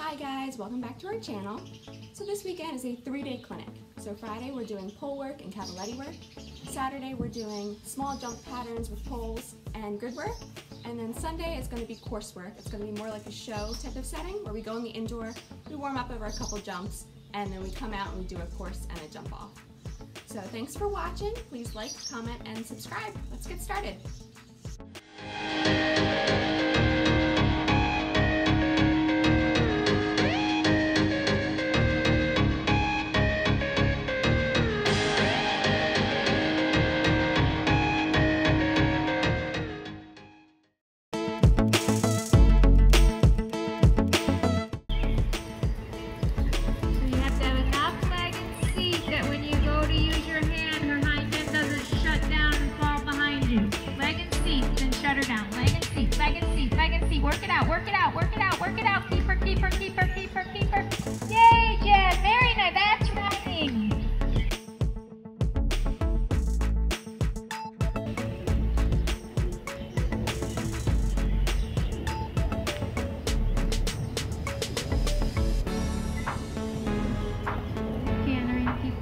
Hi guys, welcome back to our channel. So this weekend is a 3-day clinic. So Friday we're doing pole work and cavaletti work. Saturday we're doing small jump patterns with poles and grid work. And then Sunday is going to be coursework. It's going to be more like a show type of setting where we go in the indoor, we warm up over a couple jumps, and then we come out and we do a course and a jump off. So thanks for watching. Please like, comment, and subscribe. Let's get started. Work it out. Keeper. Yay, Jed. Very nice. That's running. Keep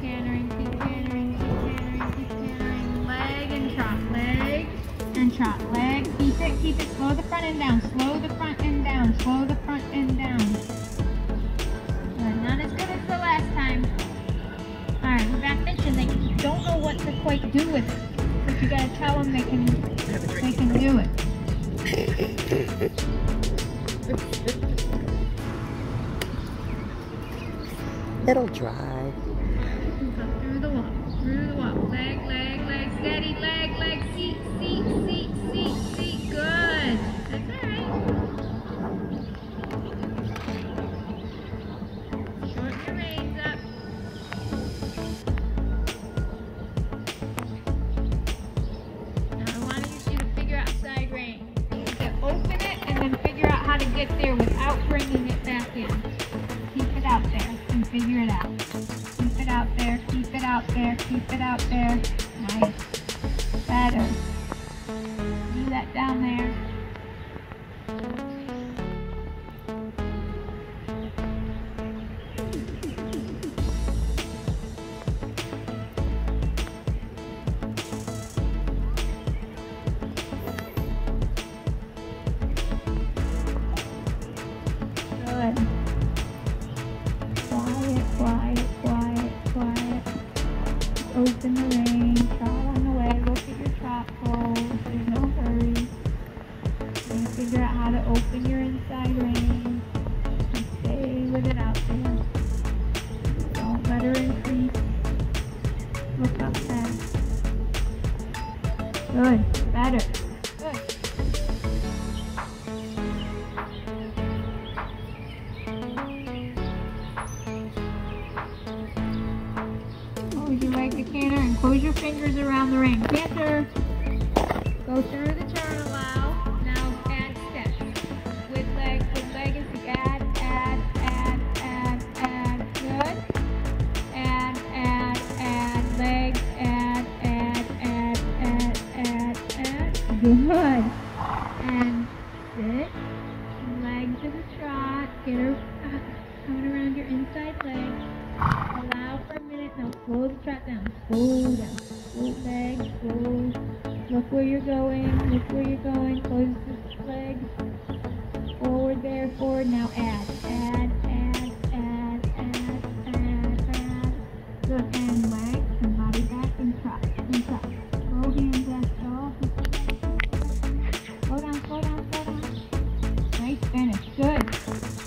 cantering. Leg and trot. Keep it. Slow the front and down. Slow the front and down. Not as good as the last time. Alright, we're back fishing. They don't know what to quite do with it. But you gotta tell them they can do it. It'll dry. Through the wall. Leg. Steady, leg. Seat. Good. That's alright. There without bringing it back in. Keep it out there. Nice. Better. Do that down there. Open the rein, trot on the way, look at your trot pole, there's no hurry. You're going to figure out how to open your inside rein and stay with it out there. Don't let her increase. Look up there. Good, better. Good. Close your fingers around the ring. Canter. Go through the turn allow. Now add steps. With leg is the add. Good. Add, leg. Good. And sit. Leg to the trot. Get her coming around your inside leg. Now slow the trot down. Slow down. Slow leg. Look where you're going. Close the leg. Forward. Now add. Good. And leg and body back and trot. Slow hands back. Slow down. Nice finish. Good.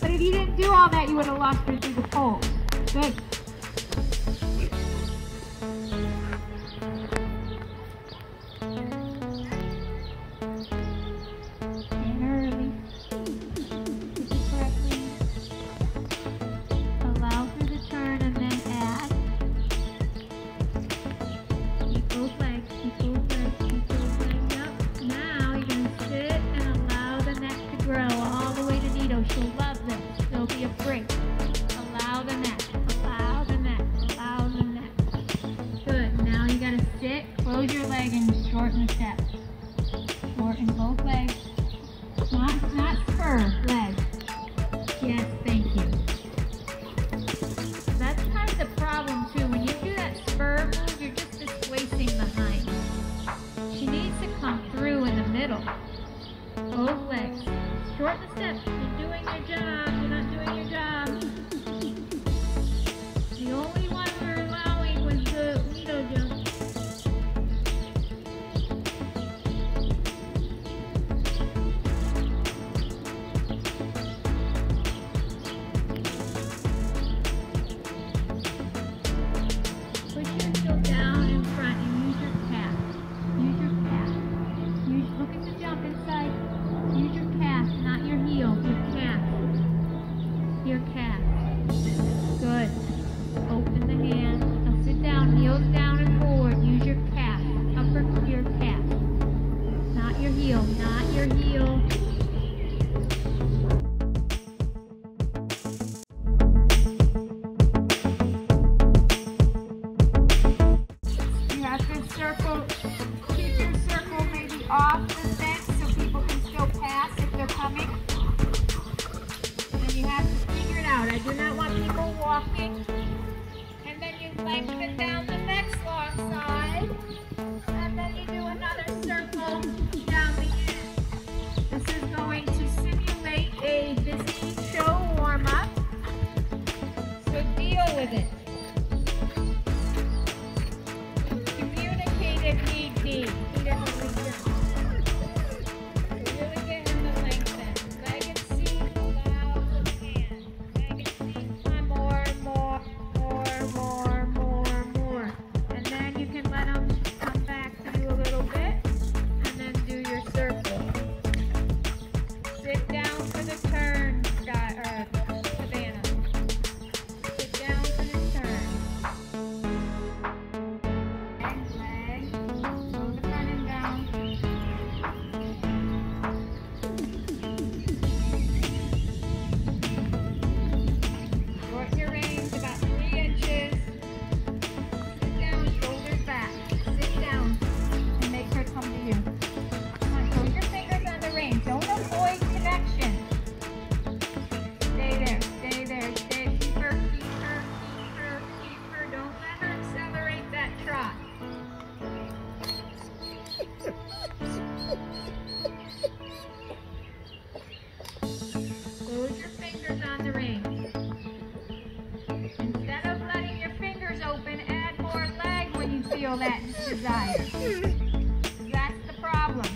But if you didn't do all that, you would have lost her through the poles. Good. Both legs, not spur legs. Yes, thank you. do not want people walking. And then you lengthen down the next long side. And then you do another circle down the end. This is going to simulate a busy show warm-up. So deal with it. Communicate if need be. He doesn't think you're that desire. That's the problem.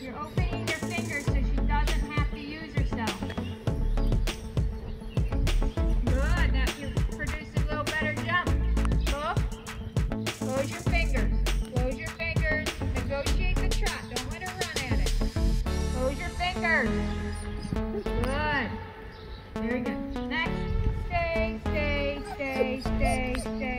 You're opening your fingers so she doesn't have to use herself. Good. Now you produce a little better jump. Look. Close your fingers. Close your fingers. Negotiate the trot. Don't let her run at it. Close your fingers. Good. Very good. Next. Stay, stay, stay, stay, stay.